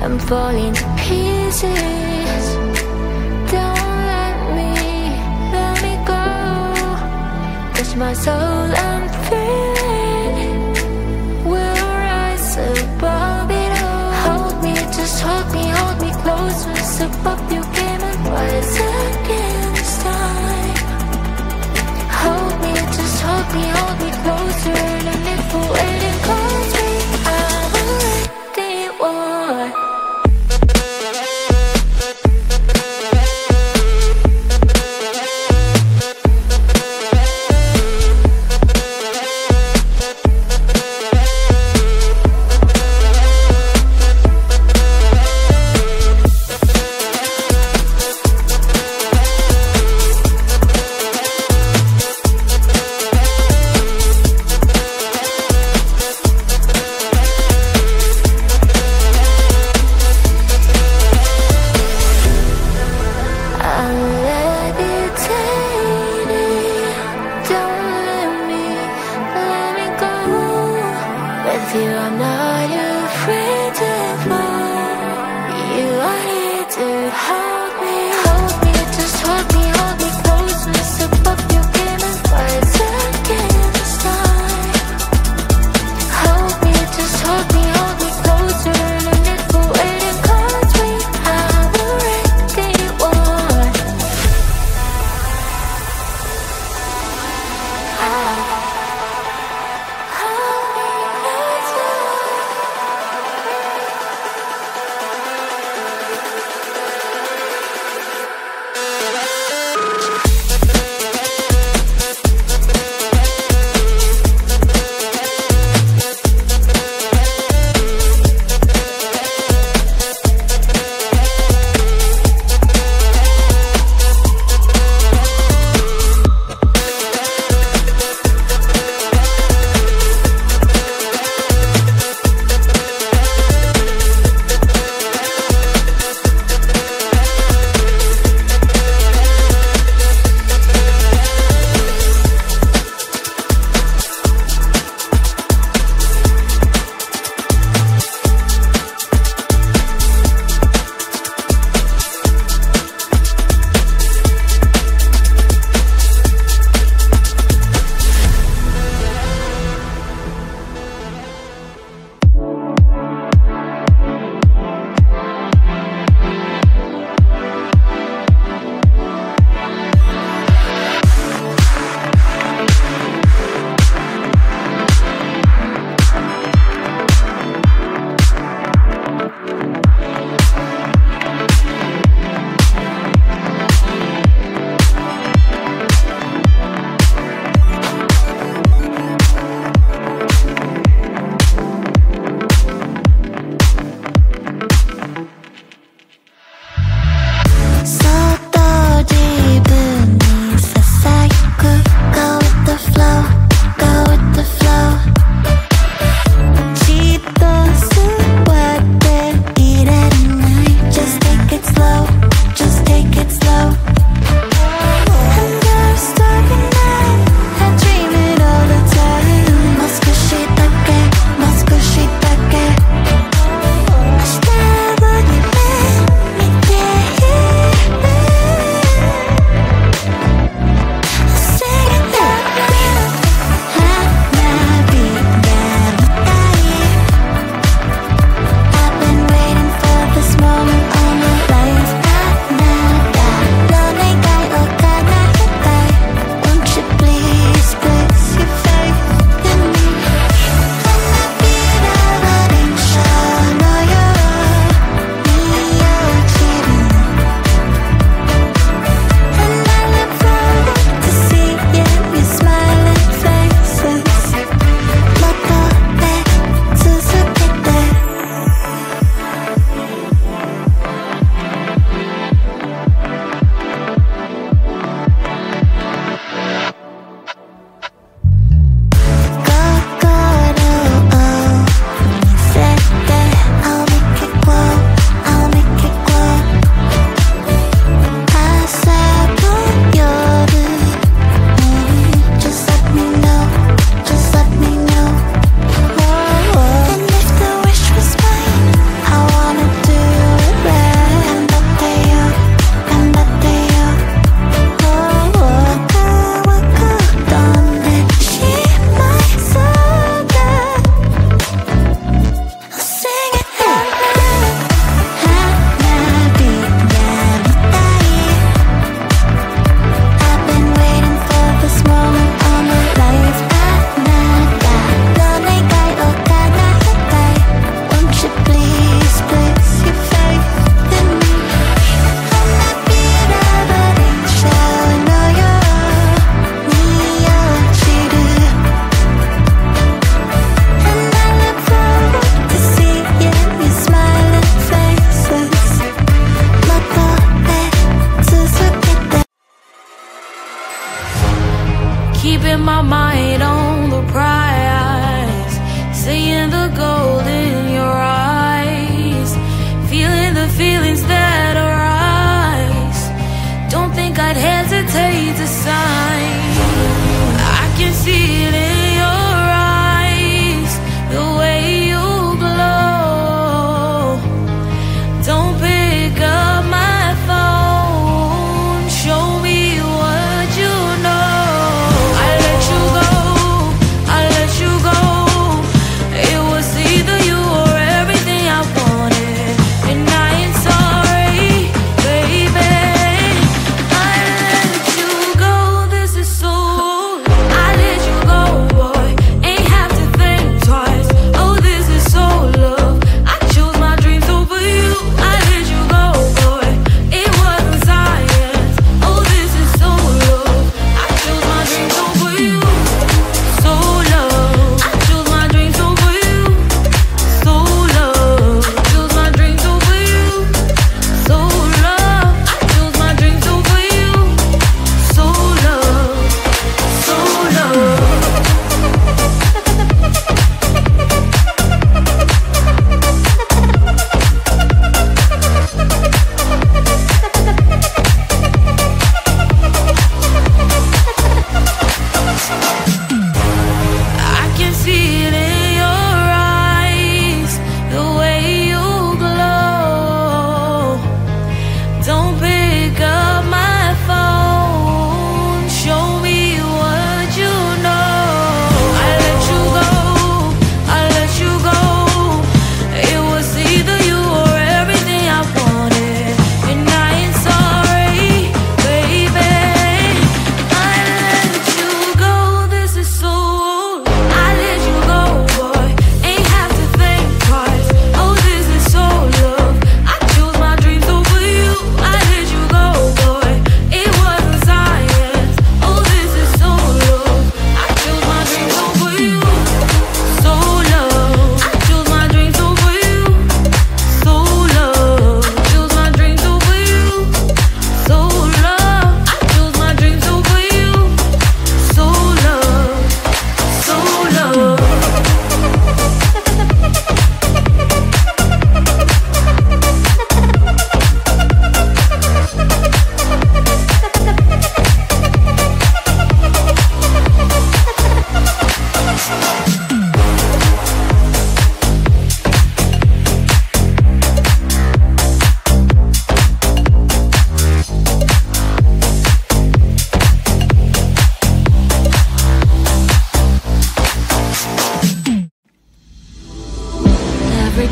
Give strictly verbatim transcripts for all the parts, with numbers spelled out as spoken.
I'm falling to pieces. Don't let me, let me go. Touch my soul, I'm feeling. We'll rise above it all. Hold me, just hold me, hold me closer. Step up your game and rise again this time. Hold me, just hold me, hold me closer. Let me fall in and close me. I will let the war.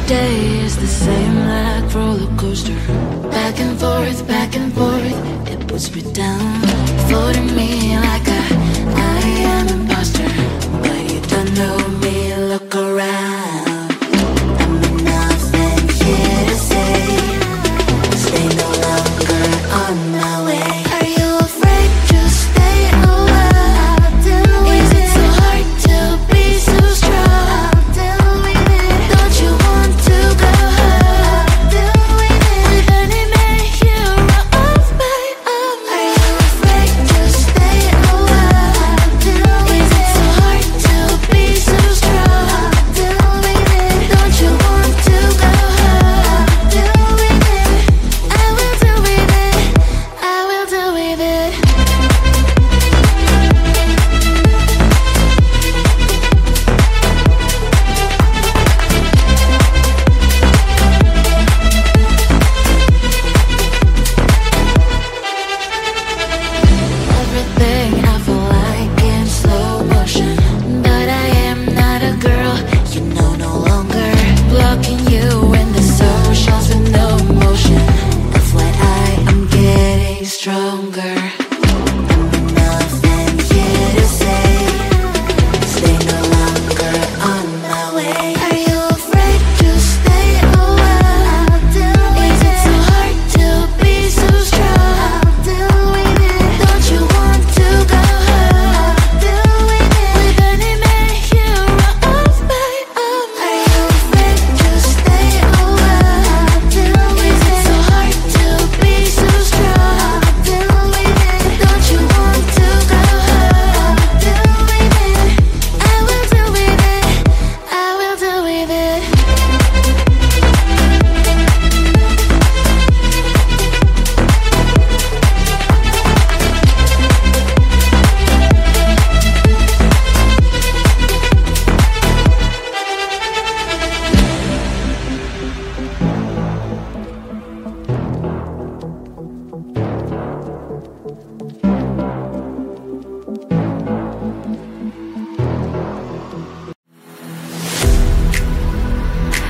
day is the same like roller coaster. Back and forth, back and forth, it puts me down. Floating me like I, I am an imposter. But you don't know me, look around.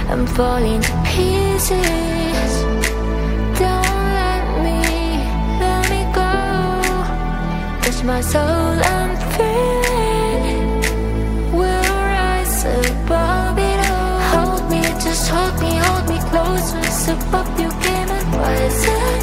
I'm falling to pieces. Don't let me, let me go. Cause my soul I'm feeling will rise above it all. Hold me, just hold me, hold me close. Once above you came and rise up.